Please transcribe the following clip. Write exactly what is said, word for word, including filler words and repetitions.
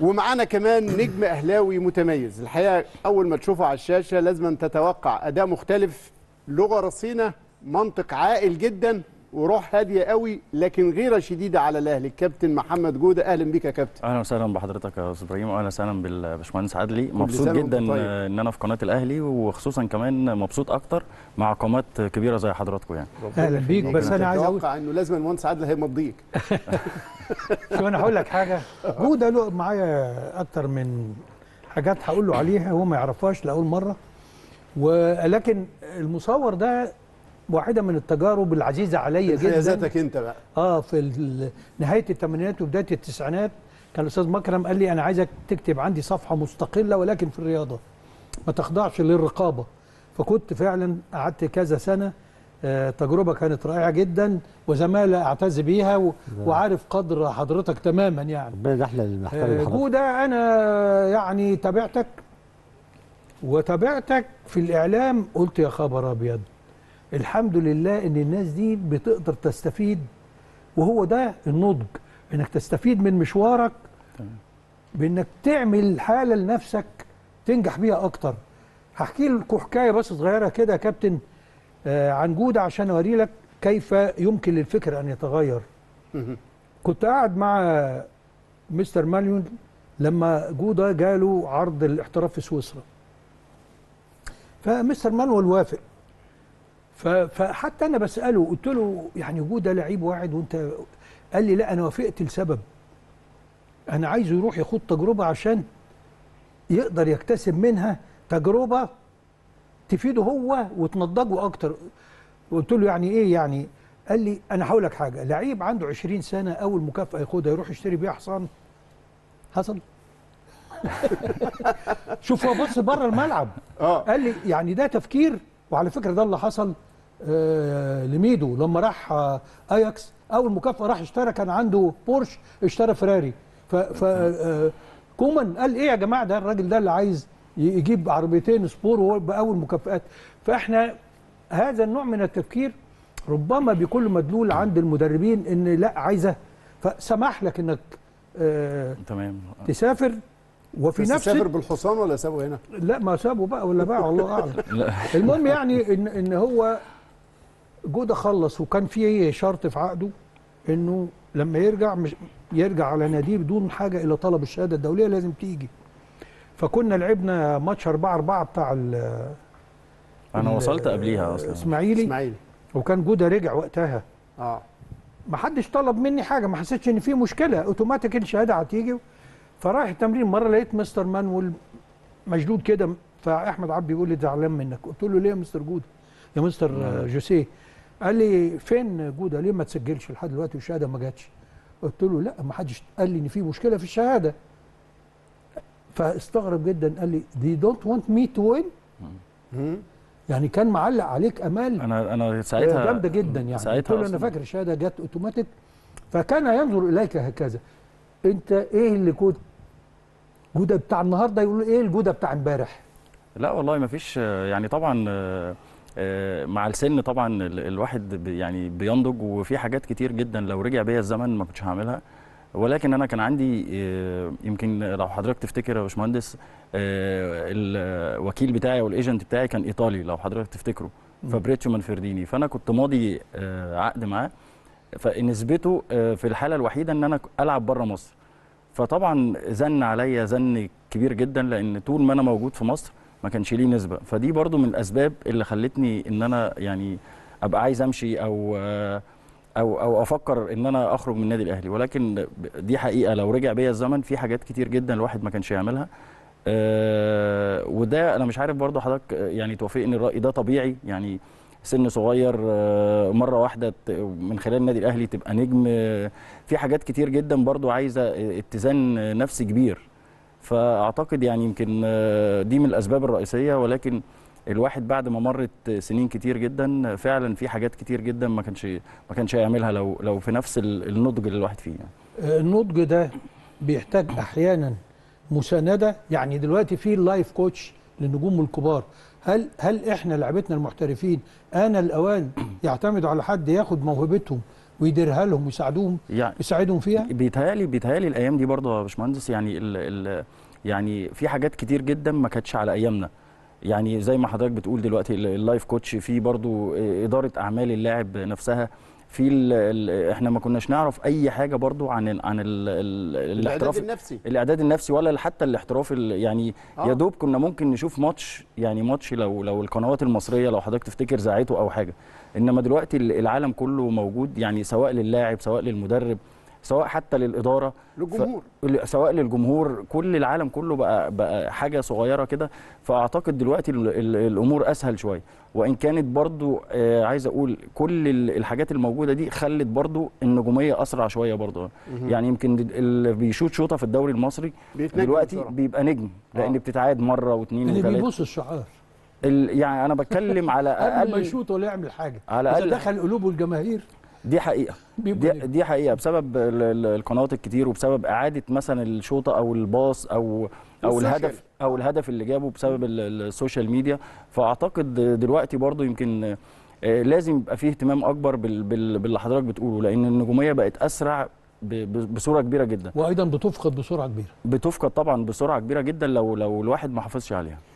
ومعانا كمان نجم أهلاوي متميز الحقيقة، أول ما تشوفه على الشاشة لازم تتوقع أداء مختلف، لغة رصينة، منطق عاقل جدا، وروح هادية قوي، لكن غيرة شديدة على الأهلي. الكابتن محمد جودة، أهلا بيك يا كابتن. أهلا وسهلا بحضرتك يا أستاذ إبراهيم، وأهلا وسهلا بالباشمهندس عدلي. مبسوط جدا طيب. إن أنا في قناة الأهلي، وخصوصا كمان مبسوط أكتر مع قناة كبيرة زي حضراتكم يعني. أهلا بيك. بس أنا عايز أتوقع إنه لازم المهندس عدلي هيمضيك. شو أنا هقول لك حاجة، جودة له معايا أكتر من حاجات هقول له عليها هو ما يعرفهاش لأول مرة، ولكن المصور ده واحدة من التجارب العزيزة عليا جدا. حياتك انت بقى اه في نهاية الثمانينات وبداية التسعينات، كان الأستاذ مكرم قال لي أنا عايزك تكتب عندي صفحة مستقلة ولكن في الرياضة، ما تخضعش للرقابة. فكنت فعلا قعدت كذا سنة، آه تجربة كانت رائعة جدا وزمالة أعتز بيها، و... وعارف قدر حضرتك تماما يعني. ربنا يحلى المحترم جودة. أنا يعني تابعتك وتابعتك في الإعلام، قلت يا خبر أبيض، الحمد لله ان الناس دي بتقدر تستفيد، وهو ده النضج، انك تستفيد من مشوارك بانك تعمل حاله لنفسك تنجح بيها اكتر. هحكي لكم حكايه بس صغيره كده يا كابتن عن جوده عشان اوري لك كيف يمكن للفكر ان يتغير. كنت قاعد مع مستر مانويل لما جوده جاله عرض الاحتراف في سويسرا، فمستر مانويل وافق. فحتى انا بساله قلت له يعني جوده لعيب واحد وانت، قال لي لا انا وافقت لسبب، انا عايزه يروح يخوض تجربه عشان يقدر يكتسب منها تجربه تفيده هو وتنضجه اكتر. قلت له يعني ايه يعني؟ قال لي انا هقول لك حاجه، لعيب عنده عشرين سنه اول مكافاه ياخدها يروح يشتري بيها حصان، حصل؟ شوف هو بص بره الملعب. قال لي يعني ده تفكير، وعلى فكره ده اللي حصل آه لميدو لما راح آه أياكس، اول مكافاه راح اشترى، كان عنده بورش اشترى فراري. ف آه كومان قال ايه يا جماعه، ده الراجل ده اللي عايز يجيب عربيتين سبور باول مكافآت. فاحنا هذا النوع من التفكير ربما بيكون مدلول عند المدربين ان لا عايزه، فسمح لك انك آه تمام تسافر، وفي نفس سافر بالحصان ولا سابه هنا؟ لا ما سابه بقى ولا باعه والله اعلم. المهم يعني ان ان هو جوده خلص، وكان في شرط في عقده انه لما يرجع مش يرجع على ناديه بدون حاجه الا طلب الشهاده الدوليه، لازم تيجي. فكنا لعبنا ماتش أربعة أربعة بتاع انا وصلت قبليها اصلا اسماعيلي اسماعيلي وكان جوده رجع وقتها. اه ما حدش طلب مني حاجه، ما حسيتش ان في مشكله، اوتوماتيك الشهاده هتيجي. فرايح التمرين مره لقيت مستر مانويل مشدود كده، فاحمد عبد بيقول لي زعلان منك. قلت له ليه يا مستر جوده؟ يا مستر جوسيه. قال لي فين جوده؟ ليه ما تسجلش لحد دلوقتي والشهاده ما جاتش؟ قلت له لا ما حدش قال لي ان في مشكله في الشهاده. فاستغرب جدا، قال لي they don't want me to win؟ يعني كان معلق عليك امال. انا انا ساعتها جامده جدا يعني. ساعتها قلت له انا فاكر الشهاده جت اوتوماتيك، فكان ينظر اليك هكذا. انت ايه اللي كنت جودة بتاع النهارده، يقولوا ايه الجودة بتاع امبارح؟ لا والله ما فيش يعني، طبعا مع السن طبعا الواحد يعني بينضج، وفي حاجات كتير جدا لو رجع بيا الزمن ما كنتش هعملها. ولكن انا كان عندي يمكن لو حضرتك تفتكر يا باشمهندس، الوكيل بتاعي والايجنت بتاعي كان ايطالي لو حضرتك تفتكره، فابريتشي مانفرديني. فانا كنت ماضي عقد معاه، فنسبته في الحاله الوحيده ان انا العب بره مصر. فطبعا زن عليا زن كبير جدا، لان طول ما انا موجود في مصر ما كانش ليه نسبه. فدي برضو من الاسباب اللي خلتني ان انا يعني ابقى عايز امشي او او او افكر ان انا اخرج من النادي الاهلي. ولكن دي حقيقه لو رجع بيا الزمن في حاجات كتير جدا الواحد ما كانش يعملها. أه وده انا مش عارف برضو حضرتك يعني توافقني الراي ده، طبيعي يعني سن صغير مره واحده من خلال النادي الاهلي تبقى نجم. في حاجات كتير جدا برضو عايزه اتزان نفسي كبير. فاعتقد يعني يمكن دي من الاسباب الرئيسيه. ولكن الواحد بعد ما مرت سنين كتير جدا فعلا في حاجات كتير جدا ما كانش ما كانش هيعملها لو لو في نفس النضج اللي الواحد فيه يعني. النضج ده بيحتاج احيانا مسانده، يعني دلوقتي في اللايف كوتش للنجوم الكبار. هل هل احنا لعبتنا المحترفين آن الأوان يعتمدوا على حد ياخد موهبتهم ويديرها لهم ويساعدوهم يعني يساعدهم فيها. بيتهيألي بيتهيألي الايام دي برضه يا باشمهندس يعني ال ال يعني في حاجات كتير جدا ما كانتش على ايامنا، يعني زي ما حضرتك بتقول دلوقتي اللايف كوتش، في برضه اداره اعمال اللاعب نفسها، في ال ال احنا ما كناش نعرف اي حاجه برضو عن ال عن ال ال الاعداد النفسي الاعداد النفسي ولا حتى الاحتراف، يعني آه. يا دوب كنا ممكن نشوف ماتش، يعني ماتش لو لو القنوات المصريه لو حضرتك تفتكر زعته او حاجه، انما دلوقتي العالم كله موجود، يعني سواء للاعب سواء للمدرب سواء حتى للاداره للجمهور ف... سواء للجمهور، كل العالم كله بقى بقى حاجه صغيره كده. فاعتقد دلوقتي ال... ال... الامور اسهل شويه، وان كانت برضو آه عايز اقول كل الحاجات الموجوده دي خلت برضو النجوميه اسرع شويه برضو يعني يمكن اللي بيشوط شوطه في الدوري المصري دلوقتي بصراحة بيبقى نجم، لان آه. بتتعاد مره واثنين وثلاثه، اللي بيبص الشعار ال... يعني انا بتكلم على اقل ما يشوط ولا يعمل حاجه، على اذا دخل قلوب الجماهير دي حقيقة، دي, دي حقيقة بسبب القنوات الكتير، وبسبب إعادة مثلا الشوطة أو الباص أو أو الهدف أو الهدف اللي جابه بسبب السوشيال ميديا. فأعتقد دلوقتي برضو يمكن لازم يبقى فيه اهتمام أكبر باللي حضرتك بتقوله، لأن النجومية بقت أسرع بصورة كبيرة جدا، وأيضا بتفقد بسرعة كبيرة، بتفقد طبعا بسرعة كبيرة جدا لو لو الواحد ما حافظش عليها.